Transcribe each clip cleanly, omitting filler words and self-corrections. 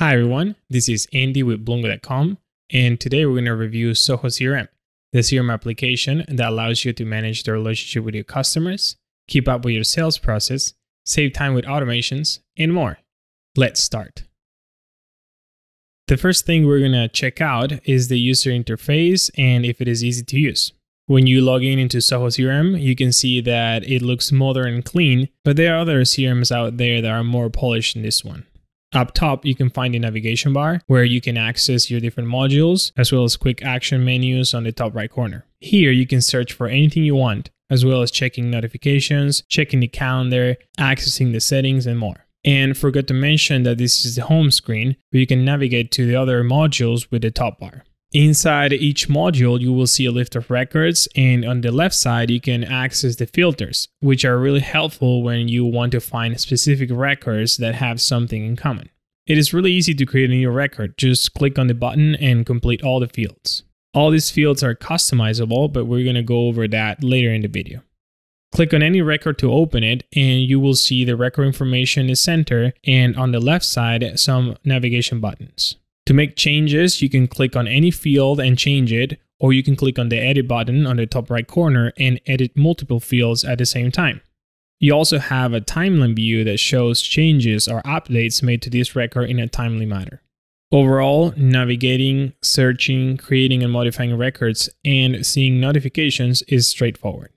Hi everyone, this is Andy with Blungo.com, and today we're going to review Zoho CRM, the CRM application that allows you to manage the relationship with your customers, keep up with your sales process, save time with automations, and more. Let's start. The first thing we're going to check out is the user interface and if it is easy to use. When you log in into Zoho CRM, you can see that it looks modern and clean, but there are other CRMs out there that are more polished than this one. Up top, you can find the navigation bar where you can access your different modules as well as quick action menus on the top right corner. Here, you can search for anything you want, as well as checking notifications, checking the calendar, accessing the settings, and more. And forgot to mention that this is the home screen where you can navigate to the other modules with the top bar. Inside each module, you will see a list of records, and on the left side, you can access the filters, which are really helpful when you want to find specific records that have something in common. It is really easy to create a new record. Just click on the button and complete all the fields. All these fields are customizable, but we're going to go over that later in the video. Click on any record to open it, and you will see the record information in the center, and on the left side, some navigation buttons. To make changes, you can click on any field and change it, or you can click on the edit button on the top right corner and edit multiple fields at the same time. You also have a timeline view that shows changes or updates made to this record in a timely manner. Overall, navigating, searching, creating and modifying records, and seeing notifications is straightforward.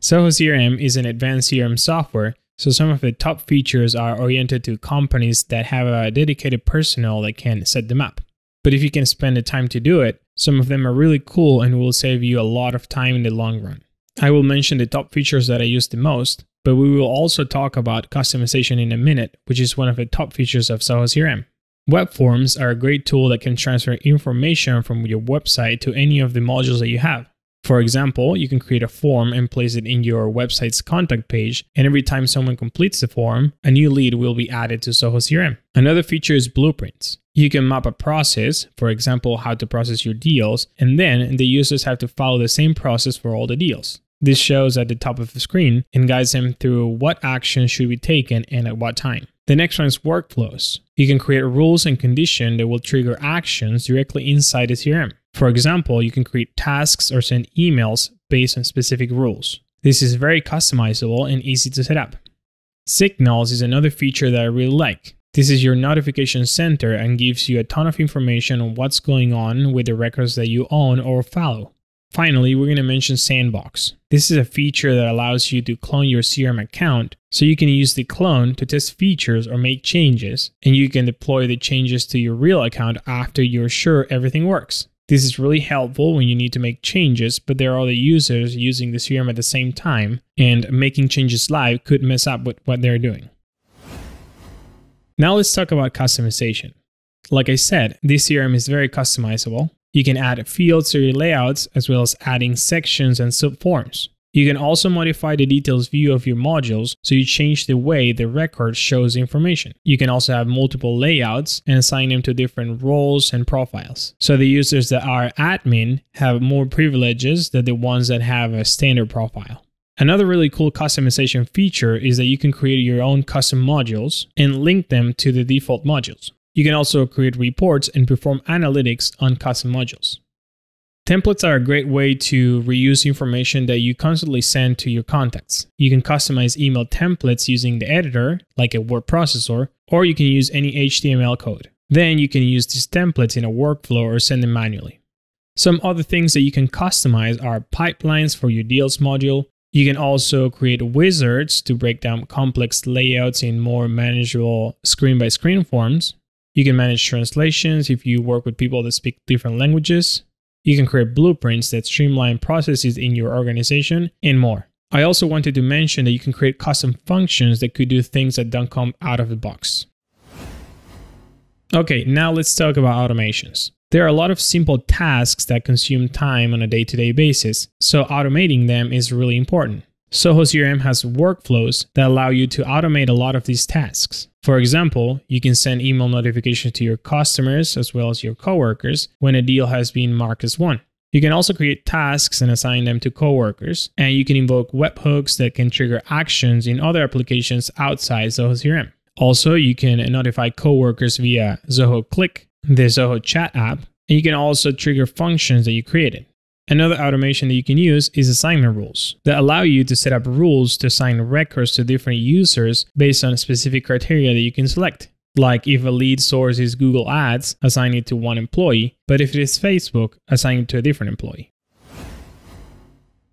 Zoho CRM is an advanced CRM software, so some of the top features are oriented to companies that have a dedicated personnel that can set them up. But if you can spend the time to do it, some of them are really cool and will save you a lot of time in the long run. I will mention the top features that I use the most, but we will also talk about customization in a minute, which is one of the top features of Zoho CRM. Web forms are a great tool that can transfer information from your website to any of the modules that you have. For example, you can create a form and place it in your website's contact page, and every time someone completes the form, a new lead will be added to Zoho CRM. Another feature is blueprints. You can map a process, for example, how to process your deals, and then the users have to follow the same process for all the deals. This shows at the top of the screen and guides them through what actions should be taken and at what time. The next one is workflows. You can create rules and conditions that will trigger actions directly inside the CRM. For example, you can create tasks or send emails based on specific rules. This is very customizable and easy to set up. Signals is another feature that I really like. This is your notification center and gives you a ton of information on what's going on with the records that you own or follow. Finally, we're going to mention Sandbox. This is a feature that allows you to clone your CRM account, so you can use the clone to test features or make changes, and you can deploy the changes to your real account after you're sure everything works. This is really helpful when you need to make changes, but there are other users using the CRM at the same time, and making changes live could mess up with what they're doing. Now let's talk about customization. Like I said, this CRM is very customizable. You can add fields to your layouts, as well as adding sections and subforms. You can also modify the details view of your modules, so you change the way the record shows information. You can also have multiple layouts and assign them to different roles and profiles. So the users that are admin have more privileges than the ones that have a standard profile. Another really cool customization feature is that you can create your own custom modules and link them to the default modules. You can also create reports and perform analytics on custom modules. Templates are a great way to reuse information that you constantly send to your contacts. You can customize email templates using the editor, like a word processor, or you can use any HTML code. Then you can use these templates in a workflow or send them manually. Some other things that you can customize are pipelines for your deals module. You can also create wizards to break down complex layouts in more manageable screen-by-screen forms. You can manage translations if you work with people that speak different languages. You can create blueprints that streamline processes in your organization, and more. I also wanted to mention that you can create custom functions that could do things that don't come out of the box. Okay, now let's talk about automations. There are a lot of simple tasks that consume time on a day-to-day basis, so automating them is really important. Zoho CRM has workflows that allow you to automate a lot of these tasks. For example, you can send email notifications to your customers as well as your coworkers when a deal has been marked as won. You can also create tasks and assign them to coworkers, and you can invoke webhooks that can trigger actions in other applications outside Zoho CRM. Also, you can notify coworkers via Zoho Click, the Zoho chat app, and you can also trigger functions that you created. Another automation that you can use is assignment rules that allow you to set up rules to assign records to different users based on specific criteria that you can select. Like if a lead source is Google Ads, assign it to one employee, but if it is Facebook, assign it to a different employee.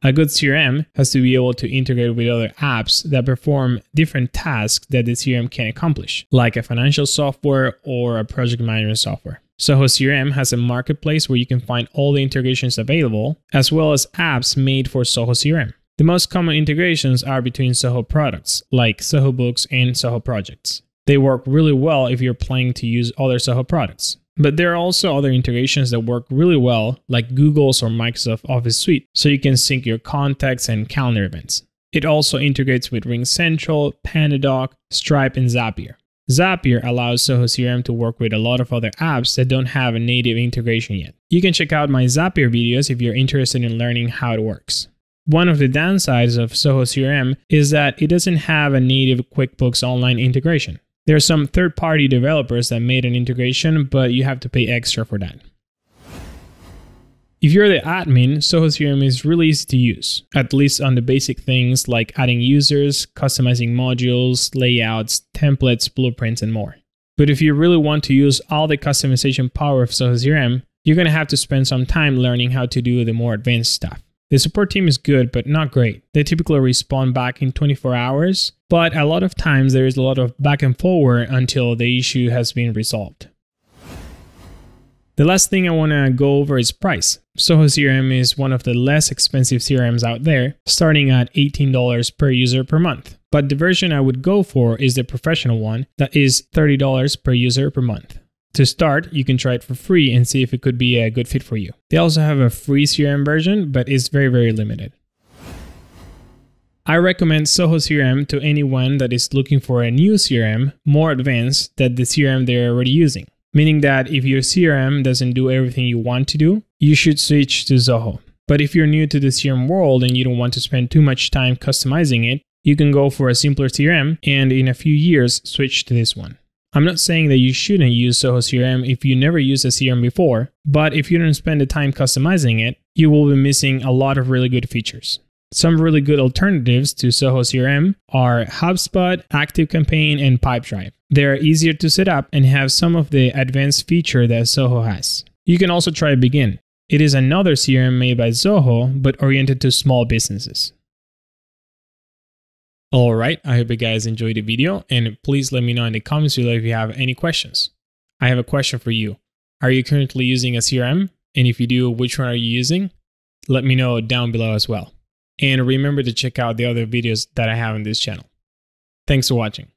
A good CRM has to be able to integrate with other apps that perform different tasks that the CRM can accomplish, like a financial software or a project management software. Zoho CRM has a marketplace where you can find all the integrations available, as well as apps made for Zoho CRM. The most common integrations are between Zoho products, like Zoho Books and Zoho Projects. They work really well if you're planning to use other Zoho products. But there are also other integrations that work really well, like Google's or Microsoft Office Suite, so you can sync your contacts and calendar events. It also integrates with RingCentral, PandaDoc, Stripe, and Zapier. Zapier allows Zoho CRM to work with a lot of other apps that don't have a native integration yet. You can check out my Zapier videos if you're interested in learning how it works. One of the downsides of Zoho CRM is that it doesn't have a native QuickBooks Online integration. There are some third-party developers that made an integration, but you have to pay extra for that. If you're the admin, Zoho CRM is really easy to use, at least on the basic things like adding users, customizing modules, layouts, templates, blueprints, and more. But if you really want to use all the customization power of Zoho CRM, you're going to have to spend some time learning how to do the more advanced stuff. The support team is good, but not great. They typically respond back in 24 hours, but a lot of times there is a lot of back and forward until the issue has been resolved. The last thing I want to go over is price. Zoho CRM is one of the less expensive CRMs out there, starting at $18 per user per month. But the version I would go for is the professional one that is $30 per user per month. To start, you can try it for free and see if it could be a good fit for you. They also have a free CRM version, but it's very, very limited. I recommend Zoho CRM to anyone that is looking for a new CRM more advanced than the CRM they're already using. Meaning that if your CRM doesn't do everything you want to do, you should switch to Zoho. But if you're new to the CRM world and you don't want to spend too much time customizing it, you can go for a simpler CRM and in a few years switch to this one. I'm not saying that you shouldn't use Zoho CRM if you never used a CRM before, but if you don't spend the time customizing it, you will be missing a lot of really good features. Some really good alternatives to Zoho CRM are HubSpot, ActiveCampaign, and Pipedrive. They are easier to set up and have some of the advanced features that Zoho has. You can also try Begin. It is another CRM made by Zoho, but oriented to small businesses. All right, I hope you guys enjoyed the video, and please let me know in the comments below if you have any questions. I have a question for you. Are you currently using a CRM? And if you do, which one are you using? Let me know down below as well. And remember to check out the other videos that I have on this channel. Thanks for watching.